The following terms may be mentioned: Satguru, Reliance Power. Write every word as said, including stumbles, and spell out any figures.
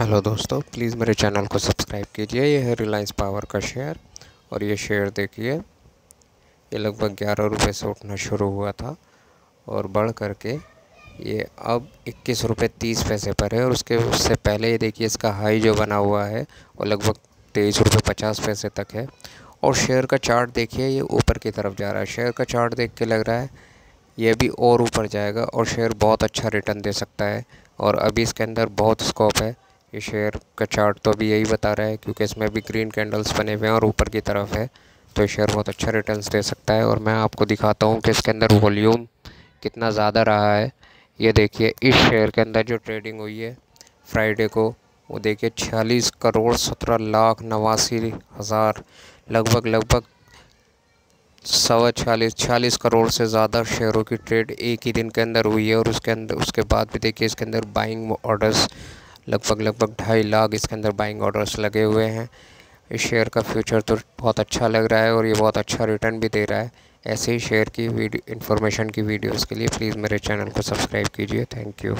Hello दोस्तों, please मेरे channel को सब्सक्राइब कीजिए। यह है रिलायंस पावर का शेयर और ये शेयर देखिए, ये लगभग ग्यारह रुपये से उठना शुरू हुआ था और बढ़ करके ये अब इक्कीस रुपये तीस पैसे पर है। और उसके उससे पहले ये देखिए इसका हाई जो बना हुआ है वो लगभग तेईस रुपये पचास पैसे तक है। और शेयर का चार्ट देखिए, ये ऊपर की तरफ जा रहा है। शेयर का चार्ट देख के लग रहा है ये भी और ऊपर जाएगा और शेयर बहुत अच्छा रिटर्न दे सकता है और अभी इसके अंदर बहुत स्कोप है। ये शेयर का चार्ट तो अभी यही बता रहा है क्योंकि इसमें भी ग्रीन कैंडल्स बने हुए हैं और ऊपर की तरफ है, तो ये शेयर बहुत अच्छा रिटर्न्स दे सकता है। और मैं आपको दिखाता हूँ कि इसके अंदर वॉल्यूम कितना ज़्यादा रहा है। ये देखिए इस शेयर के अंदर जो ट्रेडिंग हुई है फ्राइडे को, वो देखिए छियालीस करोड़ सत्रह लाख नवासी हज़ार लगभग लगभग सवा छियालीस छियालीस करोड़ से ज़्यादा शेयरों की ट्रेड एक ही दिन के अंदर हुई है। और उसके अंदर उसके बाद भी देखिए इसके अंदर बाइंग ऑर्डर्स लगभग लगभग ढाई लाख इसके अंदर बाइंग ऑर्डर्स लगे हुए हैं। इस शेयर का फ्यूचर तो बहुत अच्छा लग रहा है और ये बहुत अच्छा रिटर्न भी दे रहा है। ऐसे ही शेयर की वीडियो इन्फॉर्मेशन की वीडियोस के लिए प्लीज़ मेरे चैनल को सब्सक्राइब कीजिए। Thank you.